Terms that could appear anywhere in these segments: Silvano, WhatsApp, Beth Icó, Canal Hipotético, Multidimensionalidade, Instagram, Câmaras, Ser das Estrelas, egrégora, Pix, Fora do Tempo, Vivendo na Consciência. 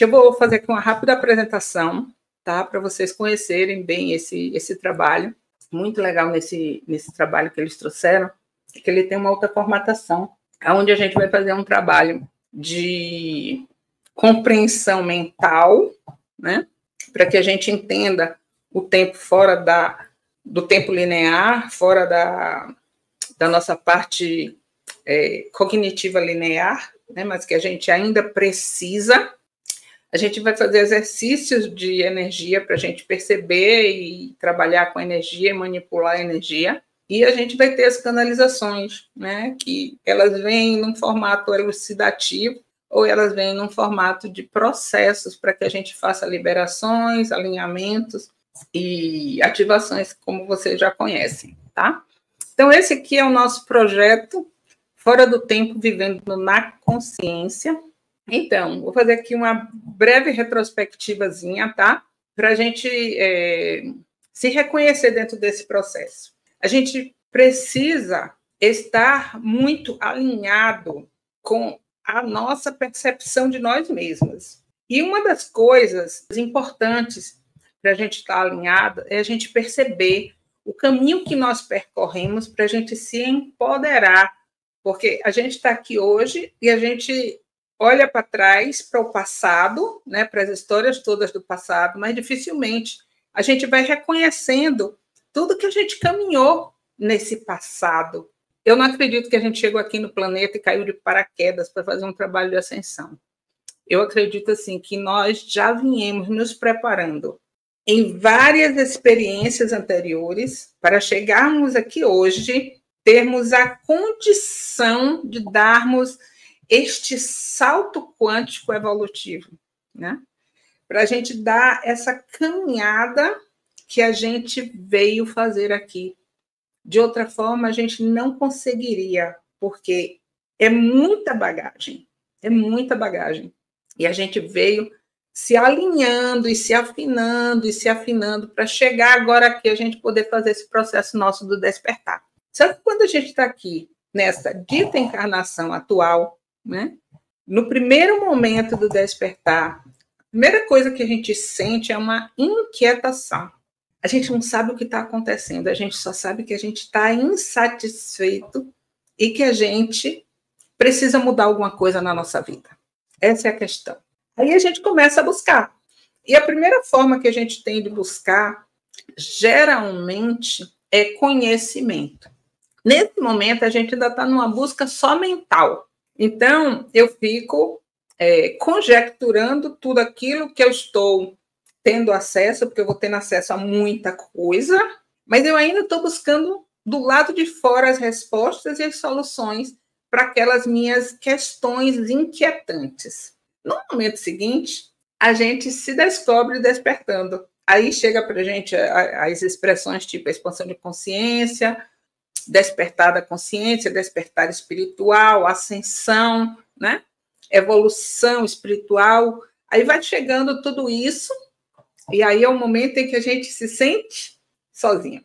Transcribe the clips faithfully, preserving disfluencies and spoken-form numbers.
Eu vou fazer aqui uma rápida apresentação, tá? Para vocês conhecerem bem esse, esse trabalho. Muito legal nesse, nesse trabalho que eles trouxeram, que ele tem uma outra formatação, onde a gente vai fazer um trabalho de compreensão mental, né? Para que a gente entenda o tempo fora da, do tempo linear, fora da, da nossa parte é, cognitiva linear, né? Mas que a gente ainda precisa. A gente vai fazer exercícios de energia para a gente perceber e trabalhar com energia e manipular a energia. E a gente vai ter as canalizações, né? Que elas vêm num formato elucidativo ou elas vêm num formato de processos para que a gente faça liberações, alinhamentos e ativações, como vocês já conhecem, tá? Então, esse aqui é o nosso projeto Fora do Tempo, Vivendo na Consciência. Então, vou fazer aqui uma breve retrospectivazinha, tá? Para a gente é, se reconhecer dentro desse processo. A gente precisa estar muito alinhado com a nossa percepção de nós mesmas. E uma das coisas importantes para a gente estar alinhada é a gente perceber o caminho que nós percorremos para a gente se empoderar. Porque a gente está aqui hoje e a gente olha para trás, para o passado, né, para as histórias todas do passado, mas dificilmente a gente vai reconhecendo tudo que a gente caminhou nesse passado. Eu não acredito que a gente chegou aqui no planeta e caiu de paraquedas para fazer um trabalho de ascensão. Eu acredito assim, que nós já viemos nos preparando em várias experiências anteriores para chegarmos aqui hoje, termos a condição de darmos este salto quântico evolutivo, né? Para a gente dar essa caminhada que a gente veio fazer aqui. De outra forma, a gente não conseguiria, porque é muita bagagem, é muita bagagem. E a gente veio se alinhando e se afinando e se afinando para chegar agora aqui, a gente poder fazer esse processo nosso do despertar. Só que quando a gente está aqui, nessa dita encarnação atual, né? No primeiro momento do despertar, a primeira coisa que a gente sente é uma inquietação. A gente não sabe o que está acontecendo, a gente só sabe que a gente está insatisfeito e que a gente precisa mudar alguma coisa na nossa vida. Essa é a questão. Aí a gente começa a buscar. E a primeira forma que a gente tem de buscar, geralmente, é conhecimento. Nesse momento, a gente ainda está numa busca só mental. Então, eu fico é, conjecturando tudo aquilo que eu estou tendo acesso, porque eu vou tendo acesso a muita coisa, mas eu ainda estou buscando do lado de fora as respostas e as soluções para aquelas minhas questões inquietantes. No momento seguinte, a gente se descobre despertando. Aí chega para a gente as expressões tipo expansão de consciência, despertar da consciência, despertar espiritual, ascensão, né? Evolução espiritual. Aí vai chegando tudo isso, e aí é o momento em que a gente se sente sozinha.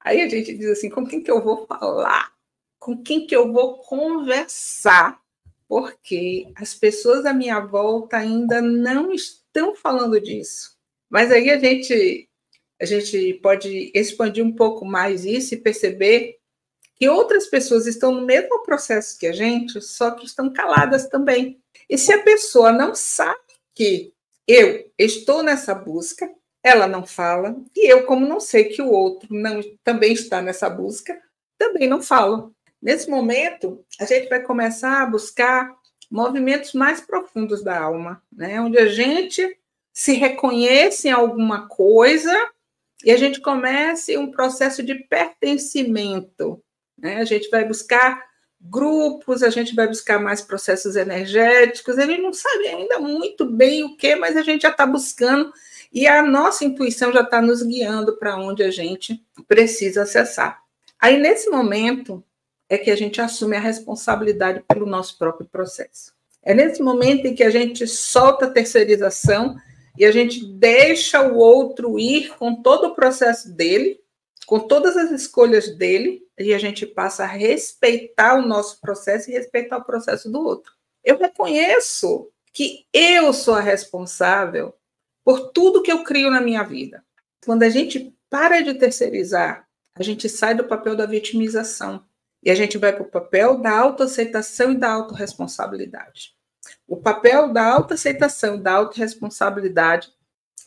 Aí a gente diz assim, com quem que eu vou falar? Com quem que eu vou conversar? Porque as pessoas à minha volta ainda não estão falando disso. Mas aí a gente... a gente pode expandir um pouco mais isso e perceber que outras pessoas estão no mesmo processo que a gente, só que estão caladas também. E se a pessoa não sabe que eu estou nessa busca, ela não fala, e eu, como não sei que o outro não, também está nessa busca, também não falo. Nesse momento, a gente vai começar a buscar movimentos mais profundos da alma, né? Onde a gente se reconhece em alguma coisa, e a gente começa um processo de pertencimento, né? A gente vai buscar grupos, a gente vai buscar mais processos energéticos, a gente não sabe ainda muito bem o que, mas a gente já está buscando e a nossa intuição já está nos guiando para onde a gente precisa acessar. Aí, nesse momento, é que a gente assume a responsabilidade pelo nosso próprio processo. É nesse momento em que a gente solta a terceirização e a gente deixa o outro ir com todo o processo dele, com todas as escolhas dele, e a gente passa a respeitar o nosso processo e respeitar o processo do outro. Eu reconheço que eu sou a responsável por tudo que eu crio na minha vida. Quando a gente para de terceirizar, a gente sai do papel da vitimização e a gente vai para o papel da autoaceitação e da autorresponsabilidade. O papel da autoaceitação e da autorresponsabilidade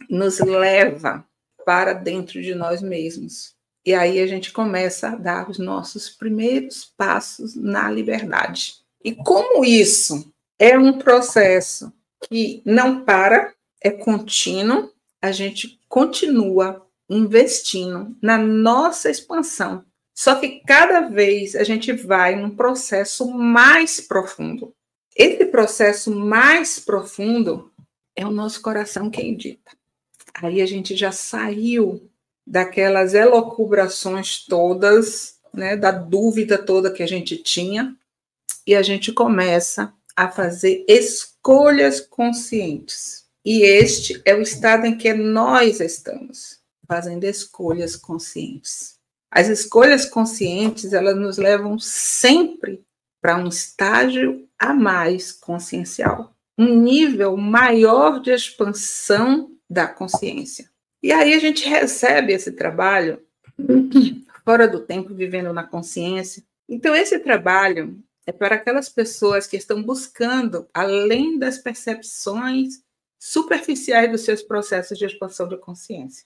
nos leva para dentro de nós mesmos. E aí a gente começa a dar os nossos primeiros passos na liberdade. E como isso é um processo que não para, é contínuo, a gente continua investindo na nossa expansão. Só que cada vez a gente vai num processo mais profundo. Esse processo mais profundo é o nosso coração quem dita. Aí a gente já saiu daquelas elucubrações todas, né, da dúvida toda que a gente tinha, e a gente começa a fazer escolhas conscientes. E este é o estado em que nós estamos, fazendo escolhas conscientes. As escolhas conscientes, elas nos levam sempre para um estágio a mais consciencial, um nível maior de expansão da consciência. E aí a gente recebe esse trabalho, Fora do Tempo, Vivendo na Consciência. Então, esse trabalho é para aquelas pessoas que estão buscando, além das percepções superficiais dos seus processos de expansão da consciência.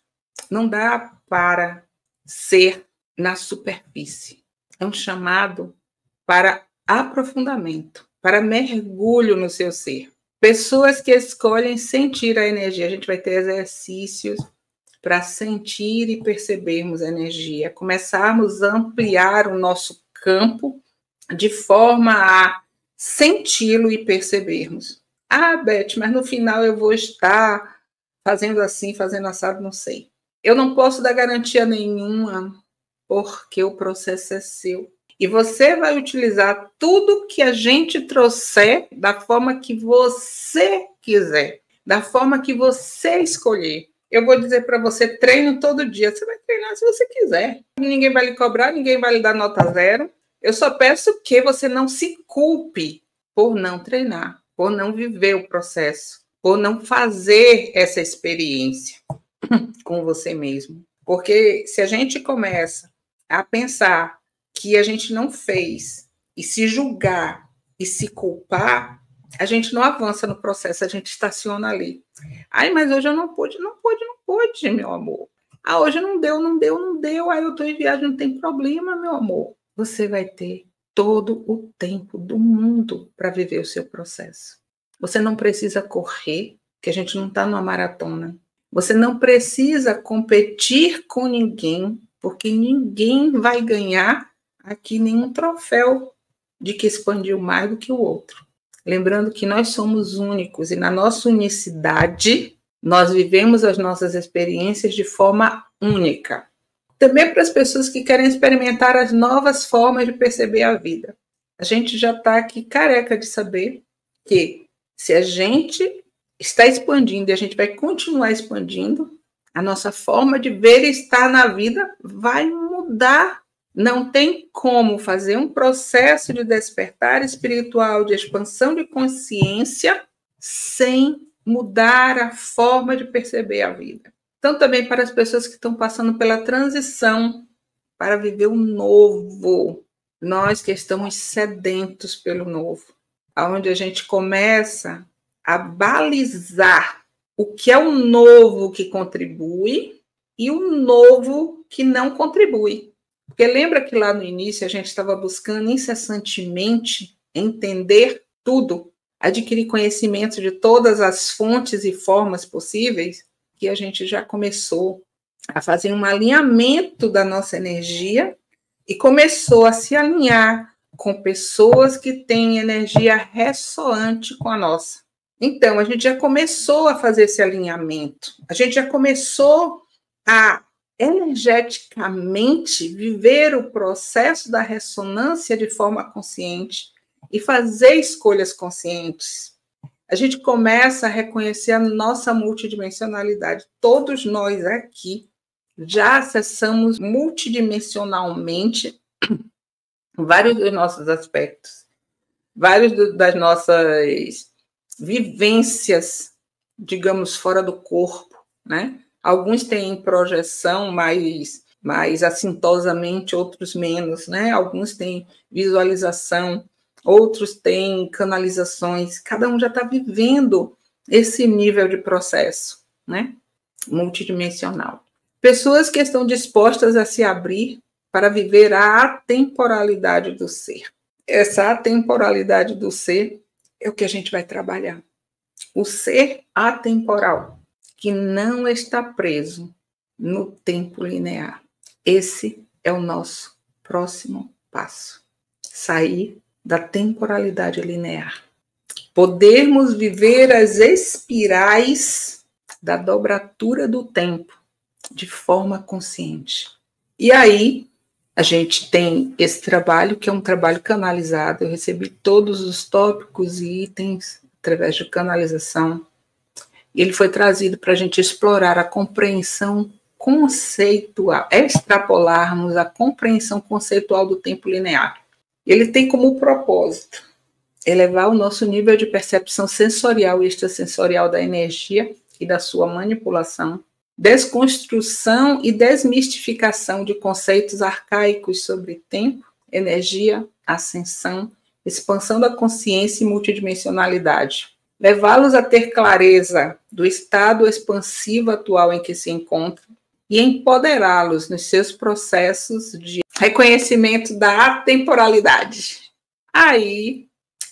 Não dá para ser na superfície. É um chamado para aprofundamento, para mergulho no seu ser. Pessoas que escolhem sentir a energia. A gente vai ter exercícios para sentir e percebermos a energia. Começarmos a ampliar o nosso campo de forma a senti-lo e percebermos. Ah, Beth, mas no final eu vou estar fazendo assim, fazendo assado, não sei. Eu não posso dar garantia nenhuma, porque o processo é seu. E você vai utilizar tudo que a gente trouxer da forma que você quiser, da forma que você escolher. Eu vou dizer para você, treino todo dia. Você vai treinar se você quiser. Ninguém vai lhe cobrar, ninguém vai lhe dar nota zero. Eu só peço que você não se culpe por não treinar, por não viver o processo, por não fazer essa experiência com você mesmo. Porque se a gente começa a pensar que a gente não fez, e se julgar e se culpar, a gente não avança no processo, a gente estaciona ali. Ai, mas hoje eu não pude, não pude, não pude, meu amor. Ah, hoje não deu, não deu, não deu, aí eu tô em viagem, não tem problema, meu amor. Você vai ter todo o tempo do mundo para viver o seu processo. Você não precisa correr, que a gente não tá numa maratona. Você não precisa competir com ninguém, porque ninguém vai ganhar aqui nenhum troféu de que expandiu mais do que o outro. Lembrando que nós somos únicos e na nossa unicidade nós vivemos as nossas experiências de forma única. Também para as pessoas que querem experimentar as novas formas de perceber a vida. A gente já está aqui careca de saber que se a gente está expandindo e a gente vai continuar expandindo, a nossa forma de ver e estar na vida vai mudar. Não tem como fazer um processo de despertar espiritual, de expansão de consciência, sem mudar a forma de perceber a vida. Então, também para as pessoas que estão passando pela transição, para viver o novo. Nós que estamos sedentos pelo novo. Onde a gente começa a balizar o que é o novo que contribui e o novo que não contribui. Porque lembra que lá no início a gente estava buscando incessantemente entender tudo, adquirir conhecimento de todas as fontes e formas possíveis, que a gente já começou a fazer um alinhamento da nossa energia e começou a se alinhar com pessoas que têm energia ressoante com a nossa. Então, a gente já começou a fazer esse alinhamento, a gente já começou a energeticamente viver o processo da ressonância de forma consciente e fazer escolhas conscientes. A gente começa a reconhecer a nossa multidimensionalidade. Todos nós aqui já acessamos multidimensionalmente vários dos nossos aspectos, vários do, das nossas vivências, digamos, fora do corpo, né? Alguns têm projeção mais, mais assintosamente, outros menos, né? Alguns têm visualização, outros têm canalizações. Cada um já está vivendo esse nível de processo, né? Multidimensional. Pessoas que estão dispostas a se abrir para viver a atemporalidade do ser. Essa atemporalidade do ser é o que a gente vai trabalhar. O ser atemporal, que não está preso no tempo linear. Esse é o nosso próximo passo. Sair da temporalidade linear. Podermos viver as espirais da dobratura do tempo de forma consciente. E aí, a gente tem esse trabalho, que é um trabalho canalizado. Eu recebi todos os tópicos e itens através de canalização. Ele foi trazido para a gente explorar a compreensão conceitual, extrapolarmos a compreensão conceitual do tempo linear. Ele tem como propósito elevar o nosso nível de percepção sensorial e extrasensorial da energia e da sua manipulação, desconstrução e desmistificação de conceitos arcaicos sobre tempo, energia, ascensão, expansão da consciência e multidimensionalidade. Levá-los a ter clareza do estado expansivo atual em que se encontram e empoderá-los nos seus processos de reconhecimento da atemporalidade. Aí,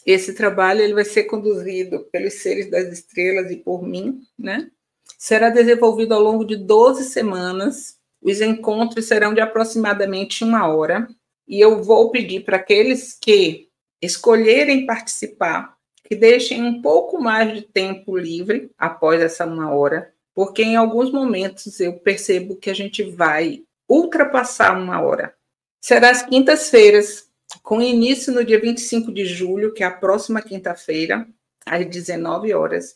esse trabalho ele vai ser conduzido pelos seres das estrelas e por mim, né? Será desenvolvido ao longo de doze semanas. Os encontros serão de aproximadamente uma hora. E eu vou pedir para aqueles que escolherem participar que deixem um pouco mais de tempo livre após essa uma hora, porque em alguns momentos eu percebo que a gente vai ultrapassar uma hora. Será às quintas-feiras, com início no dia vinte e cinco de julho, que é a próxima quinta-feira, às dezenove horas,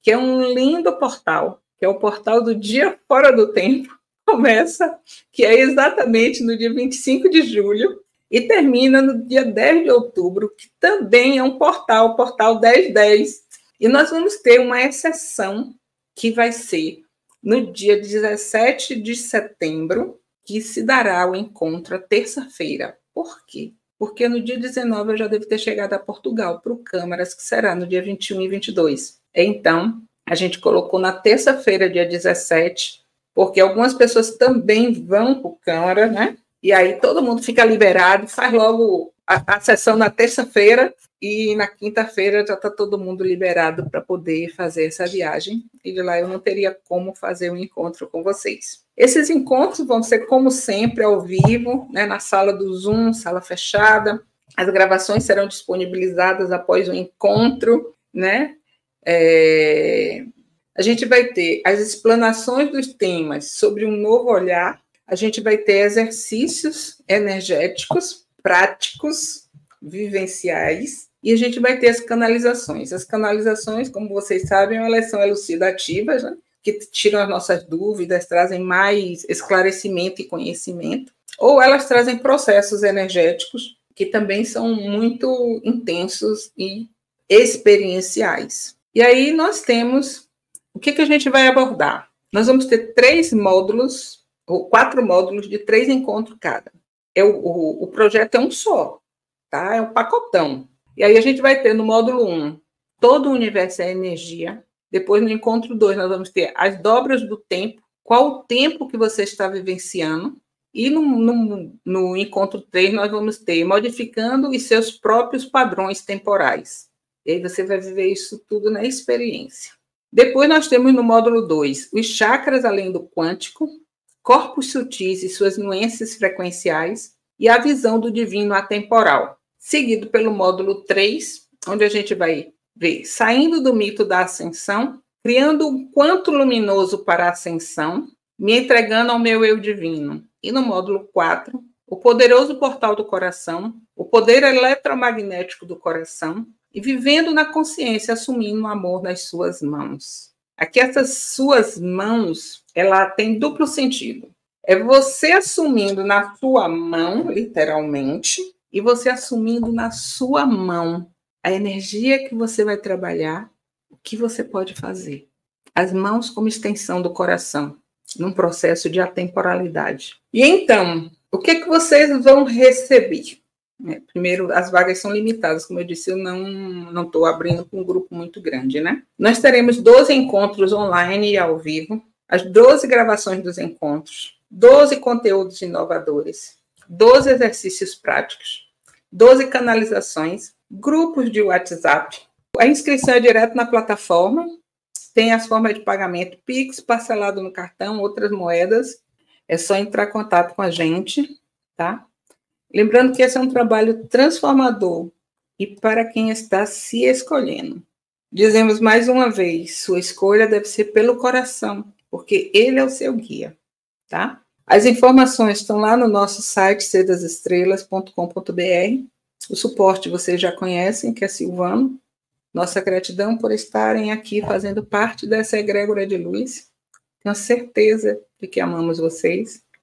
que é um lindo portal, que é o portal do Dia Fora do Tempo, começa, que é exatamente no dia vinte e cinco de julho, e termina no dia dez de outubro, que também é um portal, o portal dez dez. E nós vamos ter uma exceção que vai ser no dia dezessete de setembro, que se dará o encontro à terça-feira. Por quê? Porque no dia dezenove eu já devo ter chegado a Portugal, para o Câmaras, que será no dia vinte e um e vinte e dois. Então, a gente colocou na terça-feira, dia dezessete, porque algumas pessoas também vão para o Câmara, né? E aí todo mundo fica liberado, faz logo a, a sessão na terça-feira e na quinta-feira já está todo mundo liberado para poder fazer essa viagem. E de lá eu não teria como fazer um encontro com vocês. Esses encontros vão ser, como sempre, ao vivo, né, na sala do Zoom, sala fechada. As gravações serão disponibilizadas após o encontro, né? É... A gente vai ter as explanações dos temas sobre um novo olhar. A gente vai ter exercícios energéticos, práticos, vivenciais, e a gente vai ter as canalizações. As canalizações, como vocês sabem, elas são elucidativas, né? Que tiram as nossas dúvidas, trazem mais esclarecimento e conhecimento, ou elas trazem processos energéticos, que também são muito intensos e experienciais. E aí nós temos, o que, que a gente vai abordar? Nós vamos ter três módulos, ou quatro módulos de três encontros cada. É o, o, o projeto é um só, tá? É um pacotão. E aí a gente vai ter no módulo um, todo o universo é energia. Depois no encontro dois nós vamos ter as dobras do tempo, qual o tempo que você está vivenciando. E no, no, no encontro três nós vamos ter modificando os seus próprios padrões temporais. E aí você vai viver isso tudo na experiência. Depois nós temos no módulo dois, os chakras além do quântico, corpos sutis e suas nuances frequenciais, e a visão do divino atemporal, seguido pelo módulo três, onde a gente vai ver saindo do mito da ascensão, criando um quanto luminoso para a ascensão, me entregando ao meu eu divino. E no módulo quatro, o poderoso portal do coração, o poder eletromagnético do coração, e vivendo na consciência, assumindo o amor nas suas mãos. Aqui essas suas mãos, ela tem duplo sentido. É você assumindo na sua mão, literalmente, e você assumindo na sua mão a energia que você vai trabalhar o que você pode fazer? As mãos como extensão do coração, num processo de atemporalidade. E então, o que, que vocês vão receber? Primeiro, as vagas são limitadas, como eu disse, eu não estou abrindo para um grupo muito grande, né? Nós teremos doze encontros online e ao vivo, as doze gravações dos encontros, doze conteúdos inovadores, doze exercícios práticos, doze canalizações, grupos de WhatsApp. A inscrição é direto na plataforma, tem as formas de pagamento, Pix, parcelado no cartão, outras moedas, é só entrar em contato com a gente, tá? Lembrando que esse é um trabalho transformador e para quem está se escolhendo. Dizemos mais uma vez, sua escolha deve ser pelo coração, porque ele é o seu guia, tá? As informações estão lá no nosso site, serdas estrelas ponto com ponto b r. O suporte vocês já conhecem, que é Silvano. Nossa gratidão por estarem aqui fazendo parte dessa egrégora de luz. Tenho certeza de que amamos vocês.